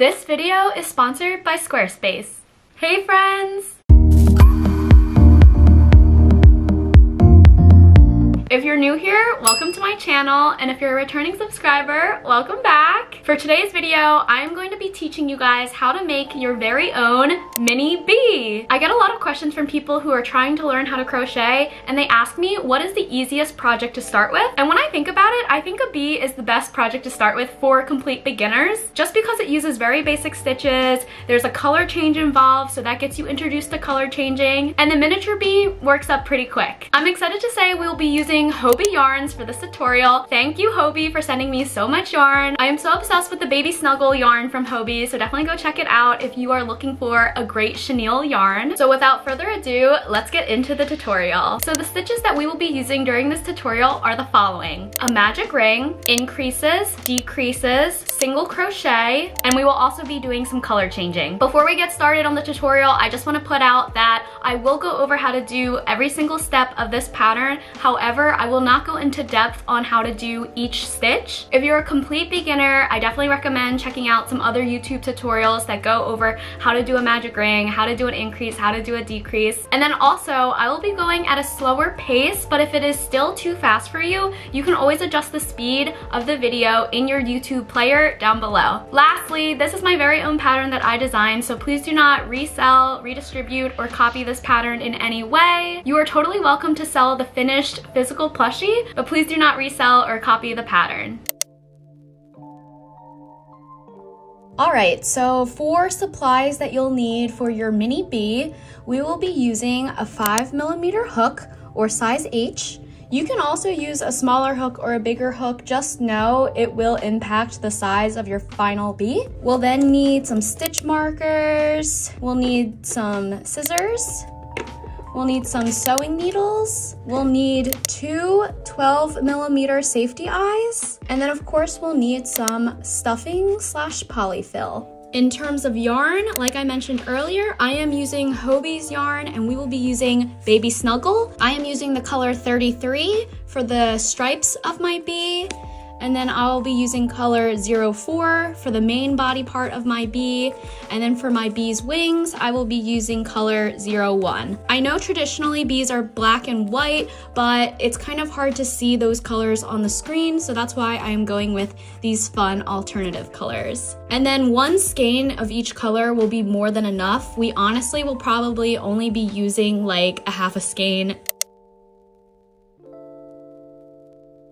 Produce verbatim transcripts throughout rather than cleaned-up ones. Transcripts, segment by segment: This video is sponsored by Squarespace. Hey friends! If you're new here, welcome to my channel, and if you're a returning subscriber, welcome back! For today's video, I'm going to be teaching you guys how to make your very own mini bee. I get a lot of questions from people who are trying to learn how to crochet, and they ask me what is the easiest project to start with, and when I think about it, I think a bee is the best project to start with for complete beginners, just because it uses very basic stitches, there's a color change involved, so that gets you introduced to color changing, and the miniature bee works up pretty quick. I'm excited to say we'll be using Hobbii yarns for this tutorial. Thank you Hobbii for sending me so much yarn. I am so obsessed with the Baby Snuggle yarn from Hobbii, so definitely go check it out if you are looking for a great chenille yarn. So without further ado, let's get into the tutorial. So the stitches that we will be using during this tutorial are the following: a magic ring, increases, decreases, single crochet, and we will also be doing some color changing. Before we get started on the tutorial, I just want to put out that I will go over how to do every single step of this pattern. However, I will not go into depth on how to do each stitch. If you're a complete beginner, I definitely recommend checking out some other YouTube tutorials that go over how to do a magic ring, how to do an increase, how to do a decrease. And then also, I will be going at a slower pace, but if it is still too fast for you, you can always adjust the speed of the video in your YouTube player down below. Lastly, this is my very own pattern that I designed, so please do not resell, redistribute, or copy this pattern in any way. You are totally welcome to sell the finished physical plushie, but please do not resell or copy the pattern. Alright, so for supplies that you'll need for your mini bee, we will be using a five millimeter hook or size H. You can also use a smaller hook or a bigger hook, just know it will impact the size of your final bee. We'll then need some stitch markers, we'll need some scissors, we'll need some sewing needles, we'll need two twelve millimeter safety eyes, and then of course we'll need some stuffing slash polyfill. In terms of yarn, like I mentioned earlier, I am using Hobbii's yarn and we will be using Baby Snuggle. I am using the color thirty-three for the stripes of my bee, and then I'll be using color zero four for the main body part of my bee, and then for my bee's wings, I will be using color zero one. I know traditionally bees are black and white, but it's kind of hard to see those colors on the screen, so that's why I am going with these fun alternative colors. And then one skein of each color will be more than enough. We honestly will probably only be using like a half a skein.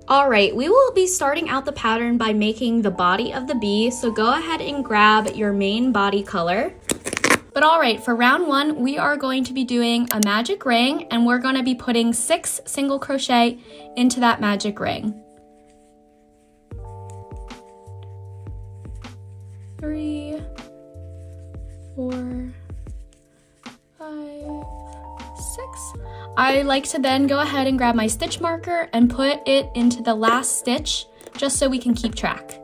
Alright, we will be starting out the pattern by making the body of the bee, so go ahead and grab your main body color. But alright, for round one, we are going to be doing a magic ring, and we're going to be putting six single crochet into that magic ring. Three, four, five. I like to then go ahead and grab my stitch marker and put it into the last stitch just so we can keep track.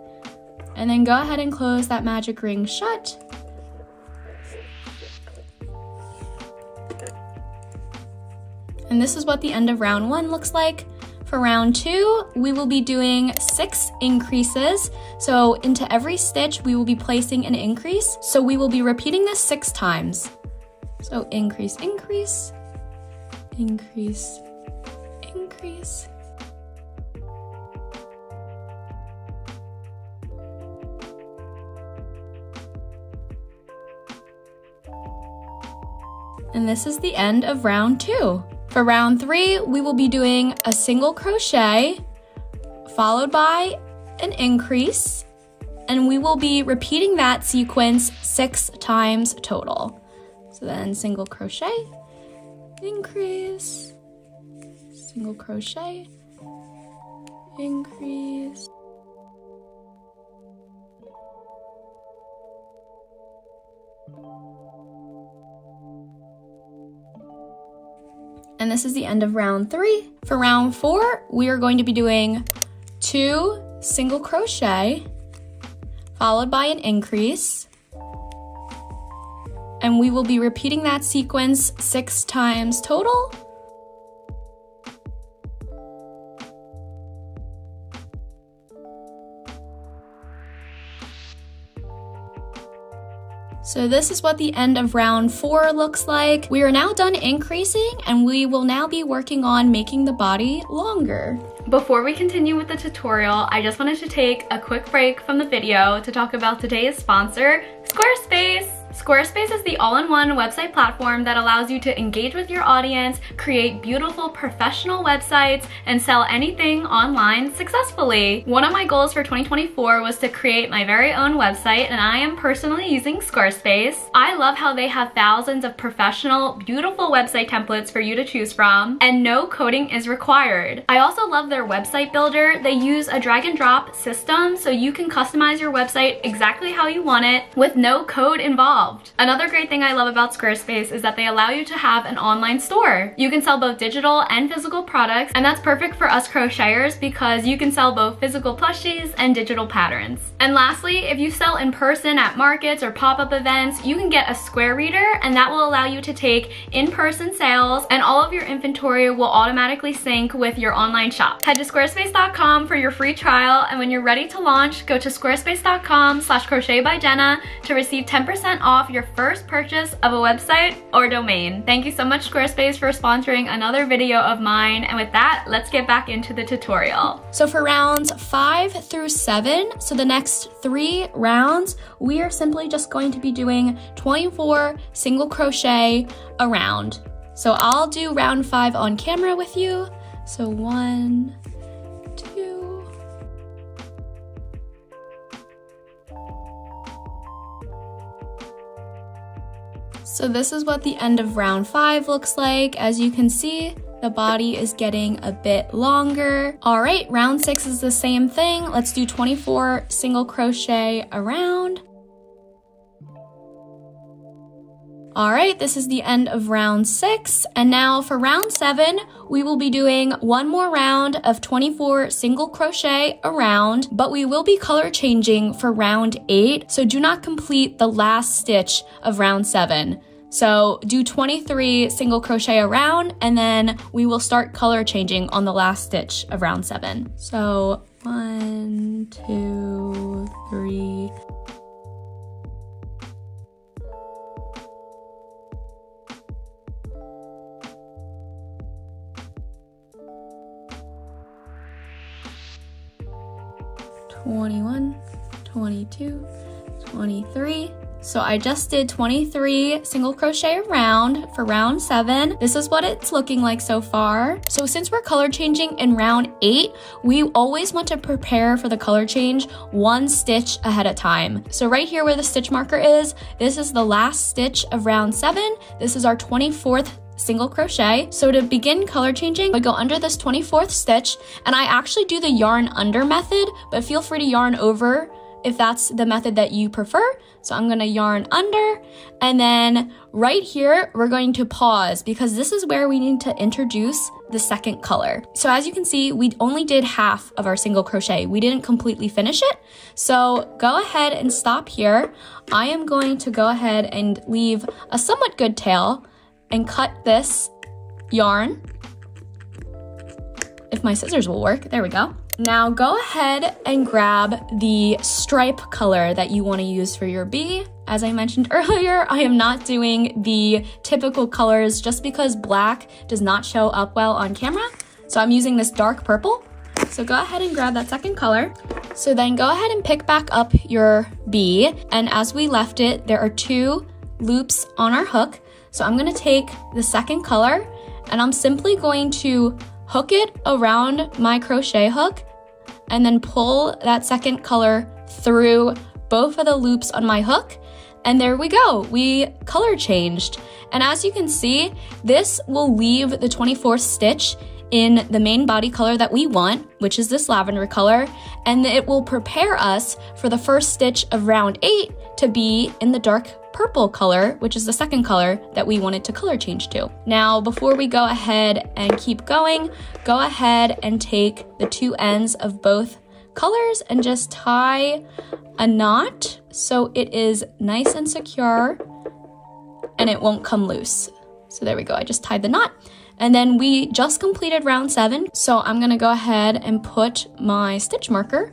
And then go ahead and close that magic ring shut. And this is what the end of round one looks like. For round two, we will be doing six increases. So into every stitch, we will be placing an increase. So we will be repeating this six times. So increase, increase. Increase, increase. And this is the end of round two. For round three, we will be doing a single crochet followed by an increase, and we will be repeating that sequence six times total. So then single crochet, increase, single crochet, increase. And this is the end of round three. For round four, we are going to be doing two single crochet followed by an increase, and we will be repeating that sequence six times total. So this is what the end of round four looks like. We are now done increasing and we will now be working on making the body longer. Before we continue with the tutorial, I just wanted to take a quick break from the video to talk about today's sponsor, Squarespace. Squarespace is the all-in-one website platform that allows you to engage with your audience, create beautiful professional websites, and sell anything online successfully. One of my goals for twenty twenty-four was to create my very own website, and I am personally using Squarespace. I love how they have thousands of professional, beautiful website templates for you to choose from, and no coding is required. I also love their website builder. They use a drag and drop system so you can customize your website exactly how you want it with no code involved. Another great thing I love about Squarespace is that they allow you to have an online store. You can sell both digital and physical products, and that's perfect for us crocheters because you can sell both physical plushies and digital patterns. And lastly, if you sell in person at markets or pop-up events, you can get a square reader, and that will allow you to take in-person sales, and all of your inventory will automatically sync with your online shop. Head to squarespace dot com for your free trial, and when you're ready to launch, go to squarespace dot com slash crochet by Jenna to receive ten percent off off your first purchase of a website or domain. Thank you so much, Squarespace, for sponsoring another video of mine. And with that, let's get back into the tutorial. So for rounds five through seven, so the next three rounds, we are simply just going to be doing twenty-four single crochet a round. So I'll do round five on camera with you. So one, So this is what the end of round five looks like. As you can see, the body is getting a bit longer. All right, round six is the same thing. Let's do twenty-four single crochet around. All right, this is the end of round six. And now for round seven, we will be doing one more round of twenty-four single crochet around, but we will be color changing for round eight. So do not complete the last stitch of round seven. So do twenty-three single crochet around, and then we will start color changing on the last stitch of round seven. So one, two, three. twenty-one, twenty-two, twenty-three. So I just did twenty-three single crochet around for round seven. This is what it's looking like so far. So since we're color changing in round eight, we always want to prepare for the color change one stitch ahead of time. So right here where the stitch marker is, this is the last stitch of round seven. This is our twenty-fourth single crochet. So to begin color changing, we go under this twenty-fourth stitch, and I actually do the yarn under method, but feel free to yarn over if that's the method that you prefer. So I'm gonna yarn under, and then right here, we're going to pause because this is where we need to introduce the second color. So as you can see, we only did half of our single crochet. We didn't completely finish it. So go ahead and stop here. I am going to go ahead and leave a somewhat good tail and cut this yarn, if my scissors will work. There we go. Now go ahead and grab the stripe color that you want to use for your bee. As I mentioned earlier, I am not doing the typical colors just because black does not show up well on camera. So I'm using this dark purple. So go ahead and grab that second color. So then go ahead and pick back up your bee. And as we left it, there are two loops on our hook. So I'm gonna take the second color, and I'm simply going to hook it around my crochet hook and then pull that second color through both of the loops on my hook. And there we go, we color changed. And as you can see, this will leave the twenty-fourth stitch in the main body color that we want, which is this lavender color, and it will prepare us for the first stitch of round eight to be in the dark purple color, which is the second color that we wanted to color change to. Now, before we go ahead and keep going, go ahead and take the two ends of both colors and just tie a knot so it is nice and secure and it won't come loose. So there we go, I just tied the knot. And then we just completed round seven. So I'm gonna go ahead and put my stitch marker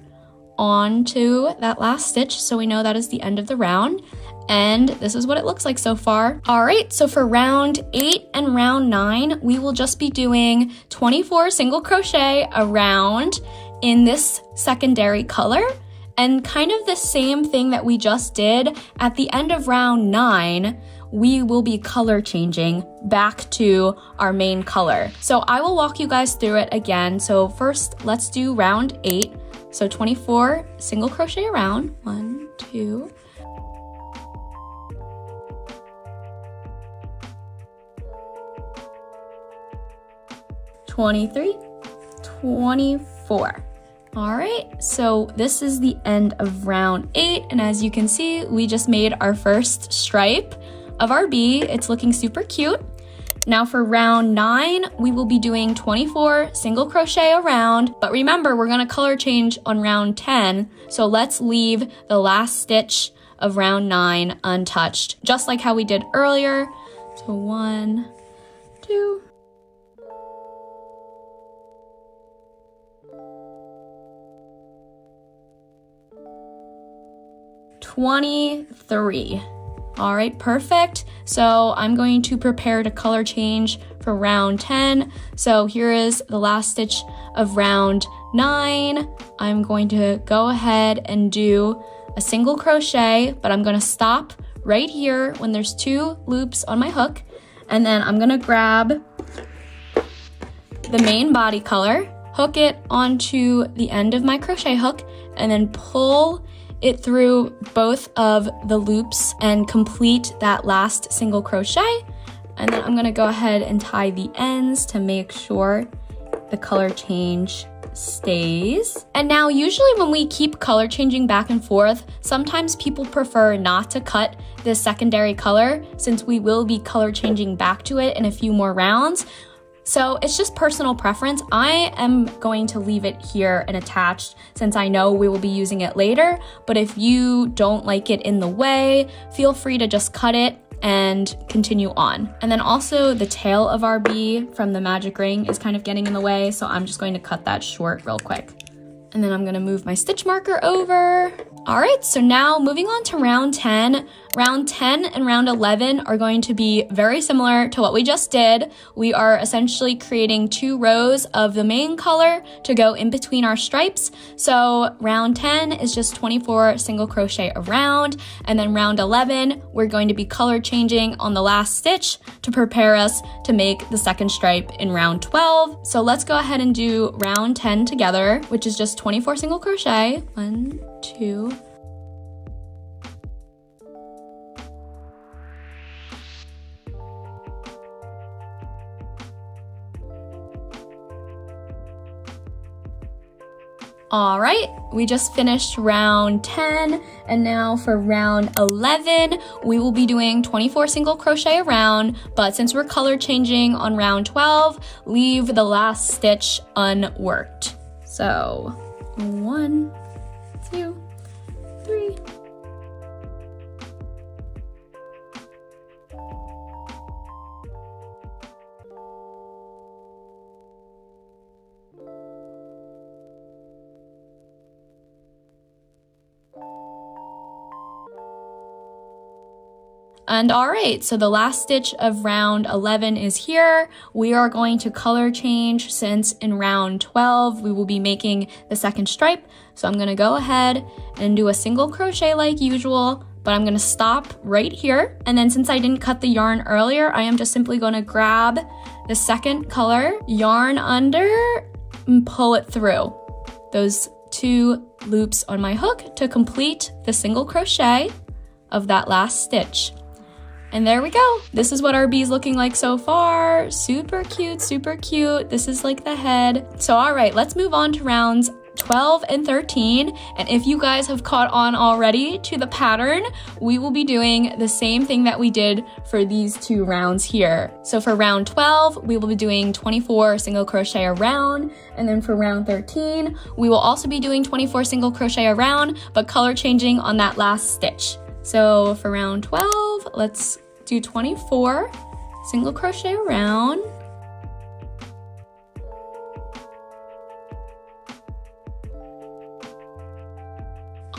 on to that last stitch, so we know that is the end of the round. And this is what it looks like so far. All right, so for round eight and round nine, we will just be doing twenty-four single crochet around in this secondary color, and kind of the same thing that we just did at the end of round nine, we will be color changing back to our main color. So I will walk you guys through it again. So first, let's do round eight. So twenty-four single crochet around, one, two, twenty-three, twenty-four. All right, so this is the end of round eight. And as you can see, we just made our first stripe of our bee. It's looking super cute. Now for round nine, we will be doing twenty-four single crochet around, but remember, we're gonna color change on round ten. So let's leave the last stitch of round nine untouched, just like how we did earlier. So one, two, twenty-three. All right, perfect. So I'm going to prepare to color change for round ten. So here is the last stitch of round nine. I'm going to go ahead and do a single crochet, but I'm gonna stop right here when there's two loops on my hook. And then I'm gonna grab the main body color, hook it onto the end of my crochet hook, and then pull it through both of the loops and complete that last single crochet. And then I'm gonna go ahead and tie the ends to make sure the color change stays. And now usually when we keep color changing back and forth, sometimes people prefer not to cut the secondary color since we will be color changing back to it in a few more rounds. So it's just personal preference. I am going to leave it here and attached since I know we will be using it later, but if you don't like it in the way, feel free to just cut it and continue on. And then also the tail of our bee from the magic ring is kind of getting in the way, so I'm just going to cut that short real quick. And then I'm gonna move my stitch marker over. All right, so now moving on to round ten. Round ten and round eleven are going to be very similar to what we just did. We are essentially creating two rows of the main color to go in between our stripes. So round ten is just twenty-four single crochet around, and then round eleven, we're going to be color changing on the last stitch to prepare us to make the second stripe in round twelve. So let's go ahead and do round ten together, which is just twenty-four single crochet, one, two, all right, we just finished round ten, and now for round eleven, we will be doing twenty-four single crochet around, but since we're color changing on round twelve, leave the last stitch unworked. So one, two, three, and all right, so the last stitch of round eleven is here. We are going to color change since in round twelve, we will be making the second stripe. So I'm gonna go ahead and do a single crochet like usual, but I'm gonna stop right here. And then since I didn't cut the yarn earlier, I am just simply gonna grab the second color, yarn under, and pull it through those two loops on my hook to complete the single crochet of that last stitch. And there we go. This is what our bee's looking like so far. Super cute, super cute. This is like the head. So all right, let's move on to rounds twelve and thirteen. And if you guys have caught on already to the pattern, we will be doing the same thing that we did for these two rounds here. So for round twelve, we will be doing twenty-four single crochet around. And then for round thirteen, we will also be doing twenty-four single crochet around, but color changing on that last stitch. So for round twelve, let's do twenty-four single crochet around.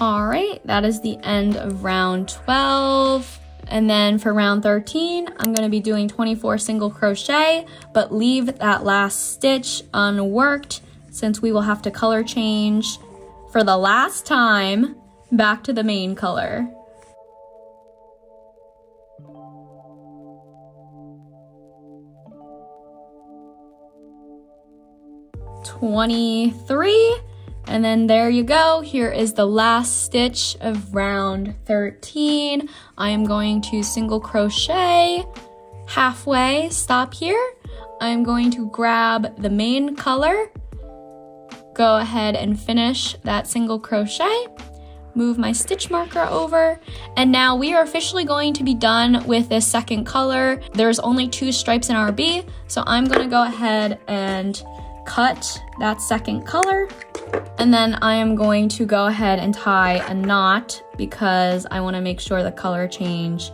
All right, that is the end of round twelve. And then for round thirteen, I'm gonna be doing twenty-four single crochet, but leave that last stitch unworked since we will have to color change for the last time back to the main color. twenty-three, and then there you go. Here is the last stitch of round thirteen. I am going to single crochet halfway, stop here. I'm going to grab the main color, go ahead and finish that single crochet, move my stitch marker over, and now we are officially going to be done with this second color. There's only two stripes in our bee, so I'm gonna go ahead and cut that second color, and then I am going to go ahead and tie a knot because I want to make sure the color change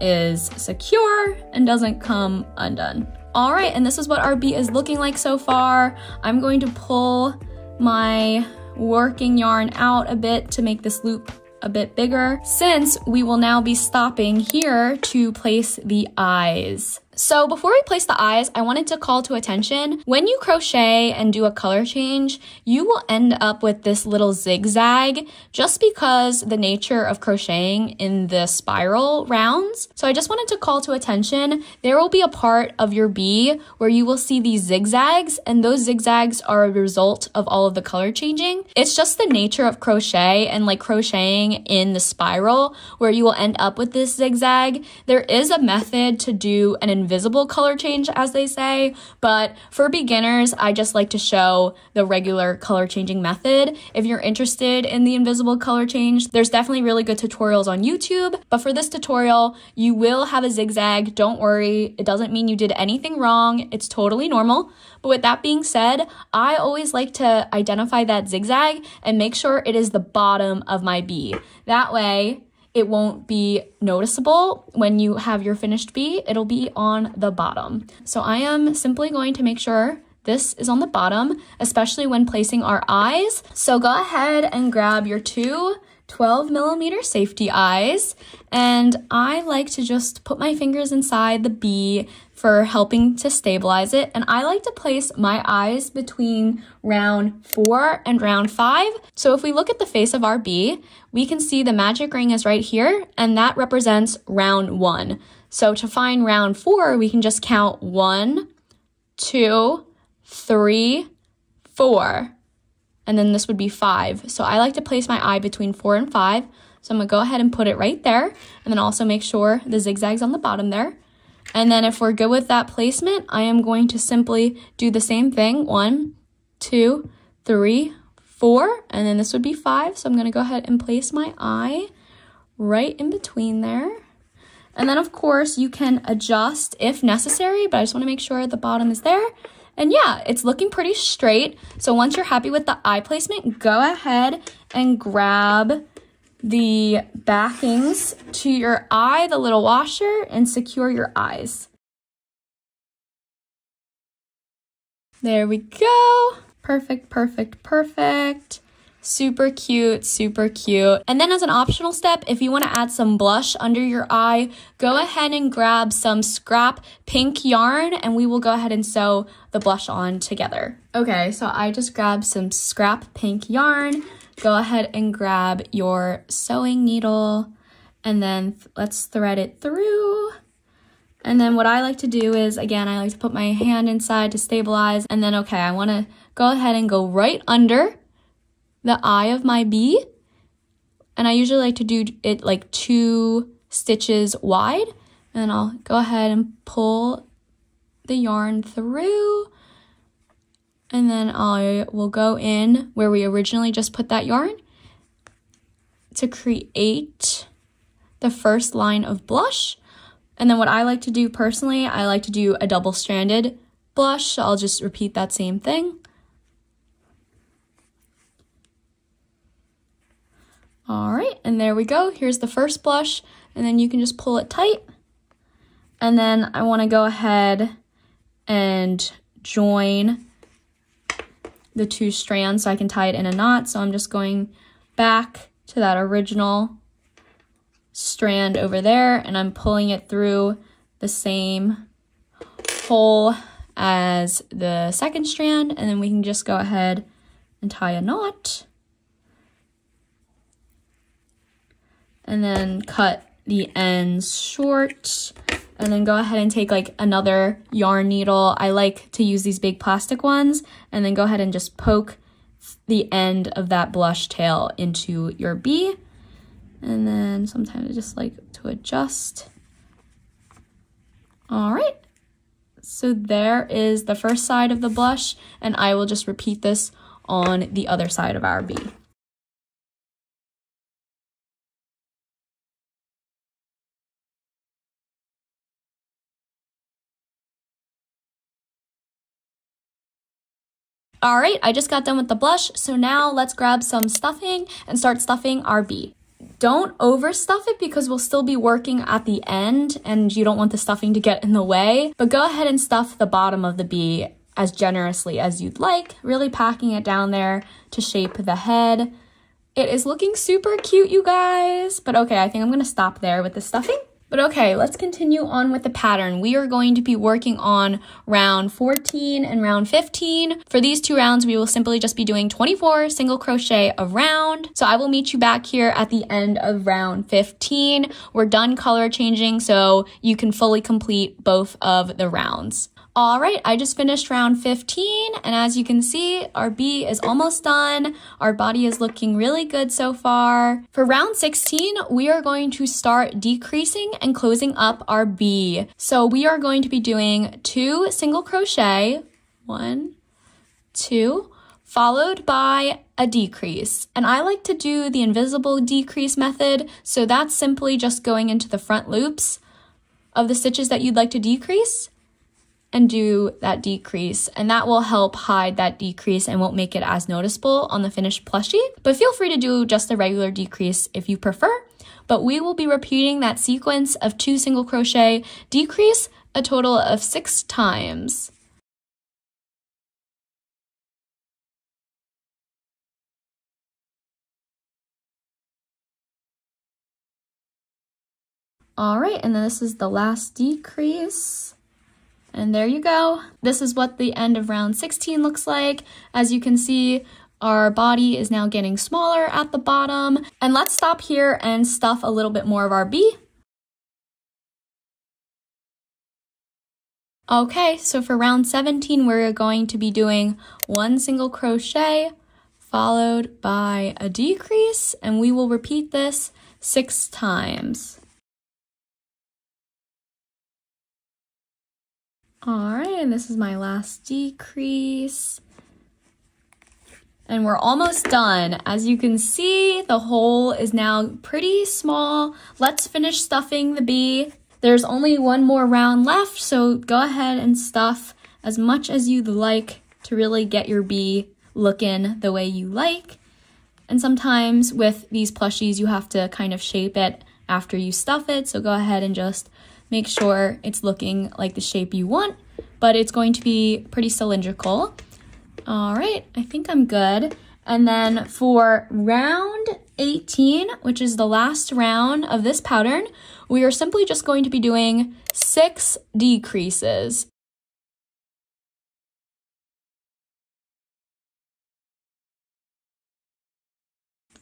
is secure and doesn't come undone. All right, and this is what our bee is looking like so far. I'm going to pull my working yarn out a bit to make this loop a bit bigger, since we will now be stopping here to place the eyes. So before we place the eyes, I wanted to call to attention, when you crochet and do a color change, you will end up with this little zigzag just because the nature of crocheting in the spiral rounds. So I just wanted to call to attention, there will be a part of your bee where you will see these zigzags, and those zigzags are a result of all of the color changing. It's just the nature of crochet and like crocheting in the spiral where you will end up with this zigzag. There is a method to do an invisible color change, as they say, but for beginners, I just like to show the regular color changing method. If you're interested in the invisible color change, there's definitely really good tutorials on YouTube, but for this tutorial, you will have a zigzag. Don't worry, it doesn't mean you did anything wrong. It's totally normal. But with that being said, I always like to identify that zigzag and make sure it is the bottom of my bee. That way, it won't be noticeable when you have your finished bee. It'll be on the bottom. So I am simply going to make sure this is on the bottom, especially when placing our eyes. So go ahead and grab your two twelve millimeter safety eyes. And I like to just put my fingers inside the bee for helping to stabilize it. And I like to place my eyes between round four and round five. So if we look at the face of our bee, we can see the magic ring is right here, and that represents round one. So to find round four, we can just count one, two, three, four, and then this would be five. So I like to place my eye between four and five. So I'm gonna go ahead and put it right there, and then also make sure the zigzag's on the bottom there. And then if we're good with that placement, I am going to simply do the same thing. One, two, three, four, and then this would be five. So I'm gonna go ahead and place my eye right in between there. And then of course you can adjust if necessary, but I just wanna make sure the bottom is there. And yeah, it's looking pretty straight. So once you're happy with the eye placement, go ahead and grab the backings to your eye, the little washer, and secure your eyes. There we go. Perfect, perfect, perfect. Super cute, super cute. And then as an optional step, if you want to add some blush under your eye, go ahead and grab some scrap pink yarn and we will go ahead and sew the blush on together. Okay, so I just grabbed some scrap pink yarn. Go ahead and grab your sewing needle and then th- let's thread it through. And then what I like to do is, again, I like to put my hand inside to stabilize. And then, okay, I want to go ahead and go right under the eye of my bee, and I usually like to do it like two stitches wide, and I'll go ahead and pull the yarn through, and then I will go in where we originally just put that yarn to create the first line of blush. And then what I like to do personally, I like to do a double-stranded blush, so I'll just repeat that same thing. All right, and there we go. Here's the first blush, and then you can just pull it tight. And then I want to go ahead and join the two strands so I can tie it in a knot. So I'm just going back to that original strand over there, and I'm pulling it through the same hole as the second strand, and then we can just go ahead and tie a knot and then cut the ends short, and then go ahead and take like another yarn needle. I like to use these big plastic ones, and then go ahead and just poke the end of that blush tail into your bee, and then sometimes I just like to adjust. All right, so there is the first side of the blush, and I will just repeat this on the other side of our bee. All right, I just got done with the blush, so now let's grab some stuffing and start stuffing our bee. Don't overstuff it because we'll still be working at the end and you don't want the stuffing to get in the way, but go ahead and stuff the bottom of the bee as generously as you'd like, really packing it down there to shape the head. It is looking super cute, you guys, but okay, I think I'm gonna stop there with the stuffing. But okay, let's continue on with the pattern. We are going to be working on round fourteen and round fifteen. For these two rounds, we will simply just be doing twenty-four single crochet a round. So I will meet you back here at the end of round fifteen. We're done color changing, so you can fully complete both of the rounds. All right, I just finished round fifteen, and as you can see, our bee is almost done. Our body is looking really good so far. For round sixteen, we are going to start decreasing and closing up our bee. So we are going to be doing two single crochet, one, two, followed by a decrease. And I like to do the invisible decrease method, so that's simply just going into the front loops of the stitches that you'd like to decrease and do that decrease, and that will help hide that decrease and won't make it as noticeable on the finished plushie. But feel free to do just a regular decrease if you prefer. But we will be repeating that sequence of two single crochet decrease a total of six times. All right, and then this is the last decrease. And there you go. This is what the end of round sixteen looks like. As you can see, our body is now getting smaller at the bottom. And let's stop here and stuff a little bit more of our bee. Okay, so for round seventeen, we're going to be doing one single crochet followed by a decrease, and we will repeat this six times. All right, and this is my last decrease. And we're almost done. As you can see, the hole is now pretty small. Let's finish stuffing the bee. There's only one more round left, so go ahead and stuff as much as you'd like to really get your bee looking the way you like. And sometimes with these plushies, you have to kind of shape it after you stuff it, so go ahead and just make sure it's looking like the shape you want, but it's going to be pretty cylindrical. All right, I think I'm good. And then for round eighteen, which is the last round of this pattern, we are simply just going to be doing six decreases.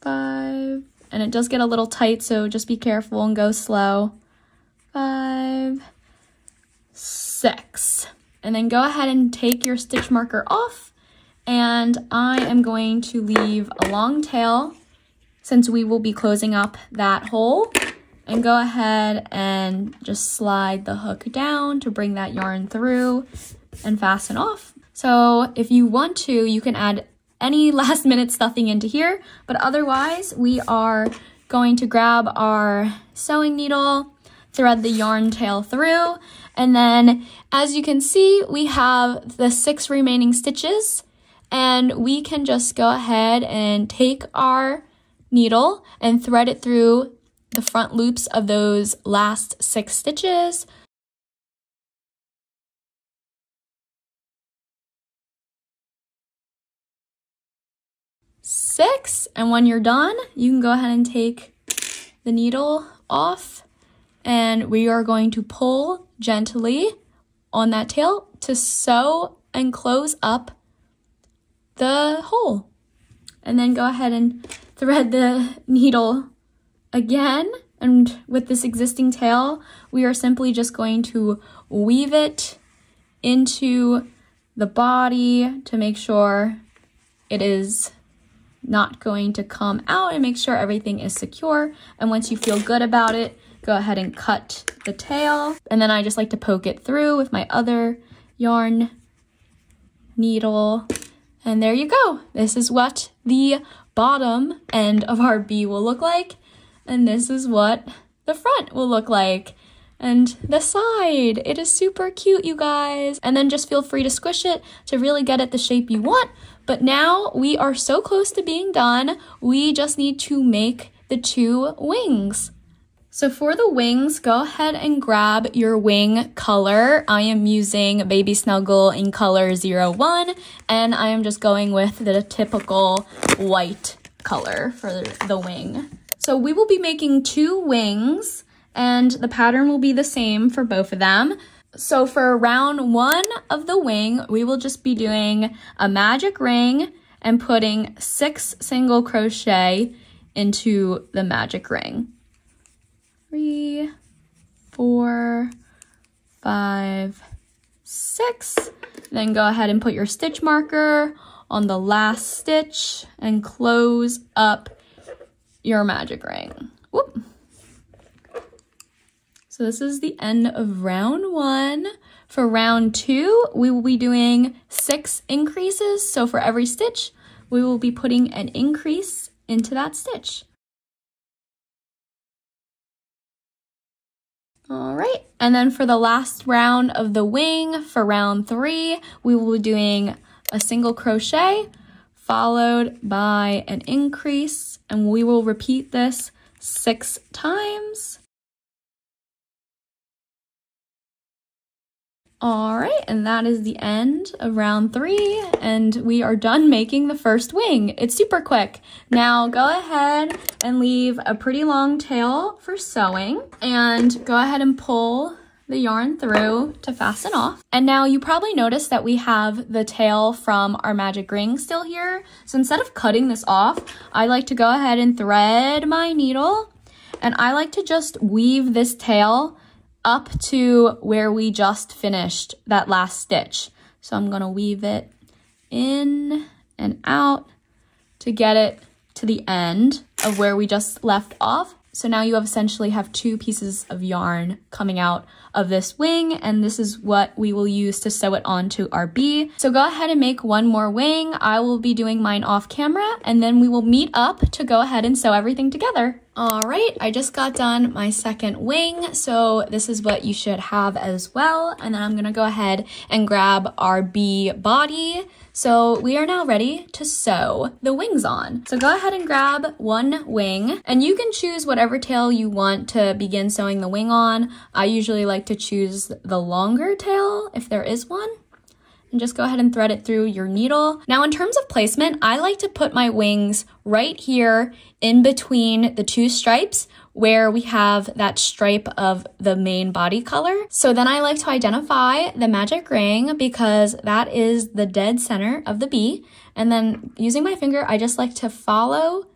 Five, and it does get a little tight, so just be careful and go slow. Five, six, and then go ahead and take your stitch marker off, and I am going to leave a long tail since we will be closing up that hole, and go ahead and just slide the hook down to bring that yarn through and fasten off. So if you want to, you can add any last minute stuffing into here, but otherwise we are going to grab our sewing needle, thread the yarn tail through, and then as you can see, we have the six remaining stitches, and we can just go ahead and take our needle and thread it through the front loops of those last six stitches. fix. And when you're done, you can go ahead and take the needle off, and we are going to pull gently on that tail to sew and close up the hole. And then go ahead and thread the needle again. And with this existing tail, we are simply just going to weave it into the body to make sure it is not going to come out and make sure everything is secure. And once you feel good about it, go ahead and cut the tail. And then I just like to poke it through with my other yarn needle. And there you go. This is what the bottom end of our bee will look like. And this is what the front will look like. And the side, it is super cute, you guys. And then just feel free to squish it to really get it the shape you want. But now we are so close to being done. We just need to make the two wings. So for the wings, go ahead and grab your wing color. I am using Baby Snuggle in color zero one, and I am just going with the typical white color for the wing. So we will be making two wings, and the pattern will be the same for both of them. So for round one of the wing, we will just be doing a magic ring and putting six single crochet into the magic ring. Three, four, five, six. Then go ahead and put your stitch marker on the last stitch and close up your magic ring. Whoop. So this is the end of round one. For round two, we will be doing six increases. So for every stitch, we will be putting an increase into that stitch. All right, and then for the last round of the wing, for round three, we will be doing a single crochet followed by an increase, and we will repeat this six times. All right, and that is the end of round three, and we are done making the first wing. It's super quick. Now go ahead and leave a pretty long tail for sewing, and go ahead and pull the yarn through to fasten off. And now you probably noticed that we have the tail from our magic ring still here. So instead of cutting this off, I like to go ahead and thread my needle, and I like to just weave this tail up to where we just finished that last stitch. So I'm gonna weave it in and out to get it to the end of where we just left off. So now you have essentially have two pieces of yarn coming out of this wing, and this is what we will use to sew it onto our bee. So go ahead and make one more wing. I will be doing mine off camera, and then we will meet up to go ahead and sew everything together. All right, I just got done my second wing, so this is what you should have as well. And then I'm gonna go ahead and grab our bee body. So we are now ready to sew the wings on. So go ahead and grab one wing, and you can choose whatever tail you want to begin sewing the wing on. I usually like to choose the longer tail if there is one. And just go ahead and thread it through your needle. Now in terms of placement, I like to put my wings right here in between the two stripes where we have that stripe of the main body color. So then I like to identify the magic ring because that is the dead center of the bee. And then using my finger, I just like to follow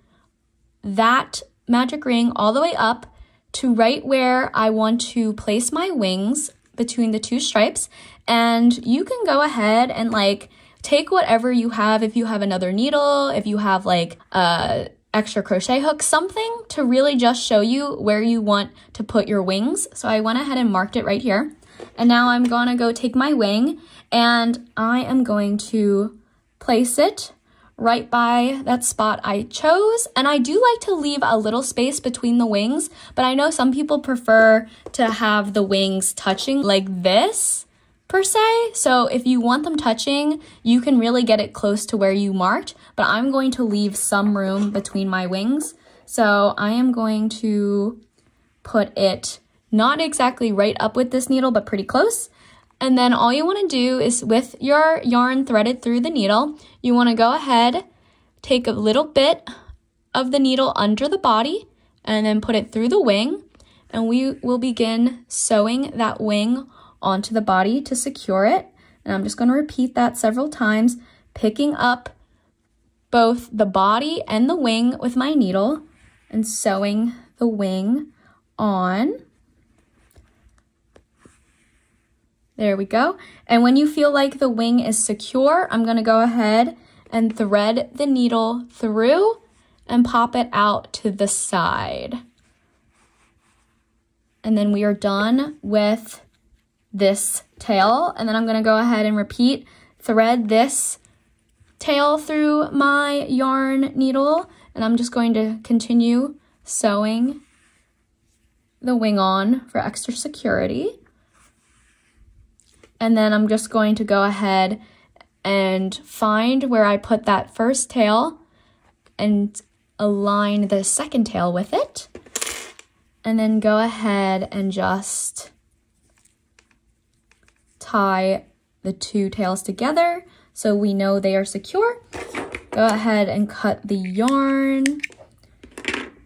that magic ring all the way up to right where I want to place my wings between the two stripes. And you can go ahead and like take whatever you have. If you have another needle, if you have like a extra crochet hook, something to really just show you where you want to put your wings. So I went ahead and marked it right here. And now I'm gonna go take my wing, and I am going to place it right by that spot I chose. And I do like to leave a little space between the wings, but I know some people prefer to have the wings touching like this per se. So if you want them touching, you can really get it close to where you marked, but I'm going to leave some room between my wings. So I am going to put it not exactly right up with this needle, but pretty close. And then all you want to do is with your yarn threaded through the needle, you want to go ahead, take a little bit of the needle under the body and then put it through the wing, and we will begin sewing that wing onto the body to secure it. And I'm just going to repeat that several times, picking up both the body and the wing with my needle and sewing the wing on. There we go. And when you feel like the wing is secure, I'm going to go ahead and thread the needle through and pop it out to the side. And then we are done with this tail. And then I'm going to go ahead and repeat, thread this tail through my yarn needle, and I'm just going to continue sewing the wing on for extra security. And then I'm just going to go ahead and find where I put that first tail and align the second tail with it. And then go ahead and just tie the two tails together so we know they are secure. Go ahead and cut the yarn.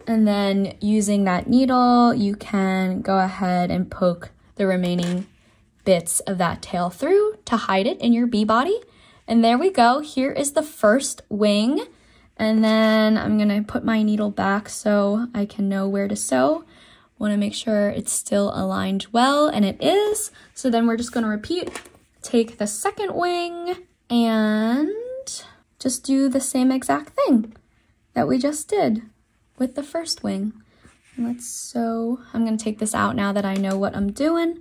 And then using that needle, you can go ahead and poke the remaining bits of that tail through to hide it in your bee body. And there we go. Here is the first wing. And then I'm gonna put my needle back so I can know where to sew. Wanna make sure it's still aligned well, and it is. So then we're just gonna repeat, take the second wing and just do the same exact thing that we just did with the first wing. And let's sew. I'm gonna take this out now that I know what I'm doing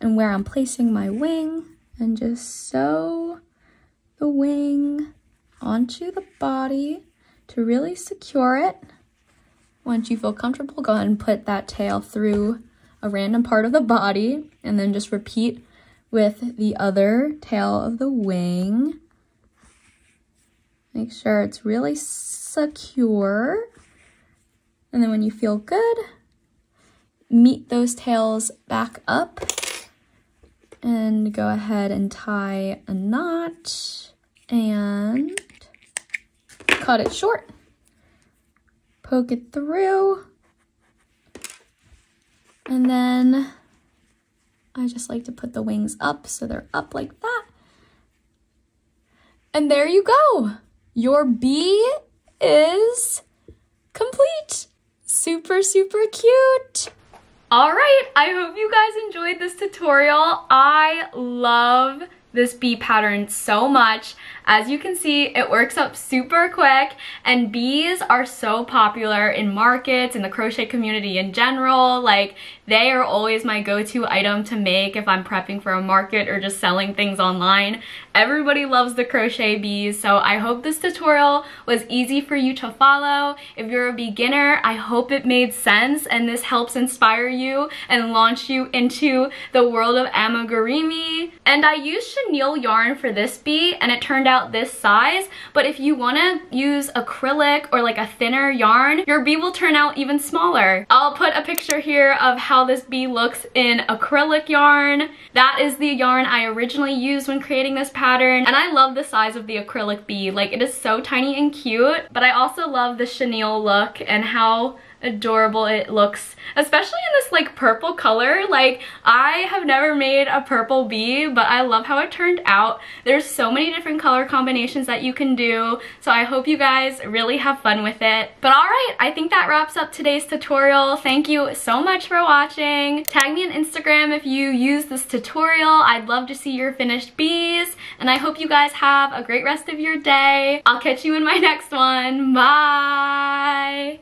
and where I'm placing my wing, and just sew the wing onto the body to really secure it. Once you feel comfortable, go ahead and put that tail through a random part of the body, and then just repeat with the other tail of the wing. Make sure it's really secure. And then when you feel good, meet those tails back up and go ahead and tie a knot and cut it short. Poke it through. And then I just like to put the wings up so they're up like that. And there you go. Your bee is complete. Super, super cute. All right, I hope you guys enjoyed this tutorial. I love this bee pattern so much. As you can see, it works up super quick, and bees are so popular in markets and the crochet community in general. Like, they are always my go-to item to make if I'm prepping for a market or just selling things online. Everybody loves the crochet bees, so I hope this tutorial was easy for you to follow. If you're a beginner, I hope it made sense and this helps inspire you and launch you into the world of amigurumi. And I used chenille yarn for this bee, and it turned out this size, but if you want to use acrylic or like a thinner yarn, your bee will turn out even smaller. I'll put a picture here of how this bee looks in acrylic yarn. That is the yarn I originally used when creating this pattern, and I love the size of the acrylic bee. Like, it is so tiny and cute, but I also love the chenille look and how adorable it looks, especially in this like purple color. Like, I have never made a purple bee, but I love how it turned out. There's so many different color combinations that you can do, so I hope you guys really have fun with it. But all right, I think that wraps up today's tutorial. Thank you so much for watching. Tag me on Instagram if you use this tutorial. I'd love to see your finished bees, and I hope you guys have a great rest of your day. I'll catch you in my next one. Bye!